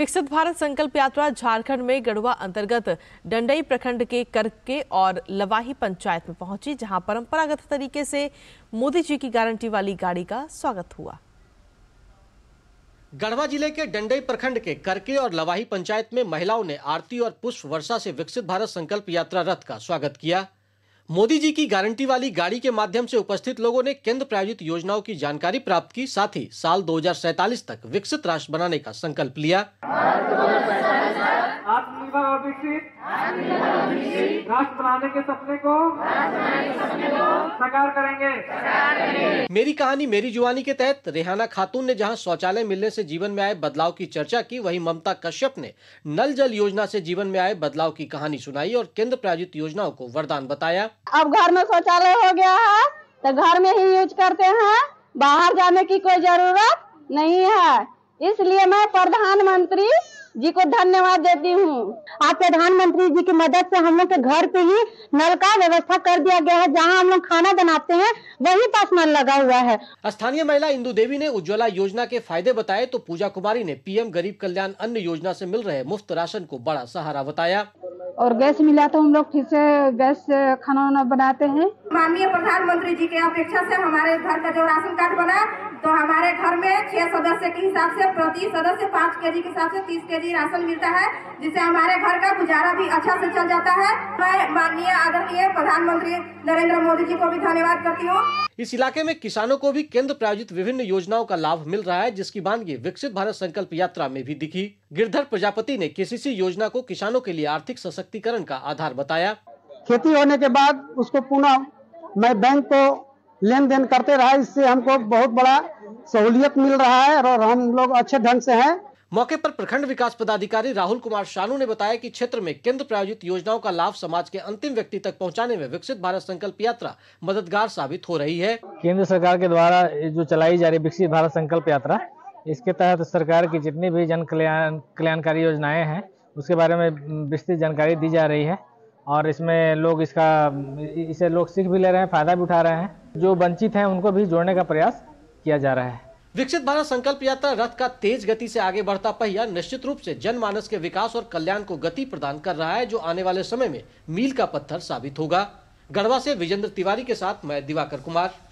विकसित भारत संकल्प यात्रा झारखंड में गढ़वा अंतर्गत डंडई प्रखंड के करके और लवाही पंचायत में पहुंची, जहां परंपरागत तरीके से मोदी जी की गारंटी वाली गाड़ी का स्वागत हुआ। गढ़वा जिले के डंडई प्रखंड के करके और लवाही पंचायत में महिलाओं ने आरती और पुष्प वर्षा से विकसित भारत संकल्प यात्रा रथ का स्वागत किया। मोदी जी की गारंटी वाली गाड़ी के माध्यम से उपस्थित लोगों ने केंद्र प्रायोजित योजनाओं की जानकारी प्राप्त की, साथ ही साल 2047 तक विकसित राष्ट्र बनाने का संकल्प लिया। आत्मनिर्भर और विकसित राष्ट्र बनाने के सपने को साकार करेंगे। मेरी कहानी मेरी जुबानी के तहत रेहाना खातून ने जहां शौचालय मिलने से जीवन में आए बदलाव की चर्चा की, वहीं ममता कश्यप ने नल जल योजना से जीवन में आए बदलाव की कहानी सुनाई और केंद्र प्रायोजित योजनाओं को वरदान बताया। अब घर में शौचालय हो गया है तो घर में ही यूज करते हैं, बाहर जाने की कोई जरूरत नहीं है। इसलिए मैं प्रधानमंत्री जी को धन्यवाद देती हूँ। आप प्रधानमंत्री जी की मदद से हम लोग के घर पे ही नल का व्यवस्था कर दिया गया है, जहाँ हम लोग खाना बनाते हैं वही पास नल लगा हुआ है। स्थानीय महिला इंदु देवी ने उज्ज्वला योजना के फायदे बताए तो पूजा कुमारी ने पीएम गरीब कल्याण अन्न योजना से मिल रहे मुफ्त राशन को बड़ा सहारा बताया। और गैस मिला तो हम लोग फिर से गैस खाना वाना बनाते हैं। माननीय प्रधानमंत्री जी के अपेक्षा से हमारे घर का जो राशन कार्ड बना तो हमारे घर में 6 सदस्य के हिसाब से प्रति सदस्य 5 केजी के हिसाब से 30 केजी राशन मिलता है, जिससे हमारे घर का गुजारा भी अच्छा से चल जाता है। मैं माननीय आदरणीय प्रधानमंत्री नरेंद्र मोदी जी को भी धन्यवाद करती हूँ। इस इलाके में किसानों को भी केंद्र प्रायोजित विभिन्न योजनाओं का लाभ मिल रहा है, जिसकी बानगी विकसित भारत संकल्प यात्रा में भी दिखी। गिरधर प्रजापति ने केसीसी योजना को किसानों के लिए आर्थिक सशक्तिकरण का आधार बताया। खेती होने के बाद उसको पुनः मैं बैंक को लेन देन करते रहा, इससे हमको बहुत बड़ा सहूलियत मिल रहा है और हम लोग अच्छे ढंग से है। मौके पर प्रखंड विकास पदाधिकारी राहुल कुमार शानू ने बताया कि क्षेत्र में केंद्र प्रायोजित योजनाओं का लाभ समाज के अंतिम व्यक्ति तक पहुंचाने में विकसित भारत संकल्प यात्रा मददगार साबित हो रही है। केंद्र सरकार के द्वारा जो चलाई जा रही विकसित भारत संकल्प यात्रा, इसके तहत सरकार की जितनी भी जन कल्याणकारी योजनाएं हैं उसके बारे में विस्तृत जानकारी दी जा रही है और इसमें लोग इसे लोग सीख भी ले रहे हैं, फायदा भी उठा रहे हैं। जो वंचित है उनको भी जोड़ने का प्रयास किया जा रहा है। विकसित भारत संकल्प यात्रा रथ का तेज गति से आगे बढ़ता पहिया निश्चित रूप से जनमानस के विकास और कल्याण को गति प्रदान कर रहा है, जो आने वाले समय में मील का पत्थर साबित होगा। गढ़वा से विजेंद्र तिवारी के साथ मैं दिवाकर कुमार।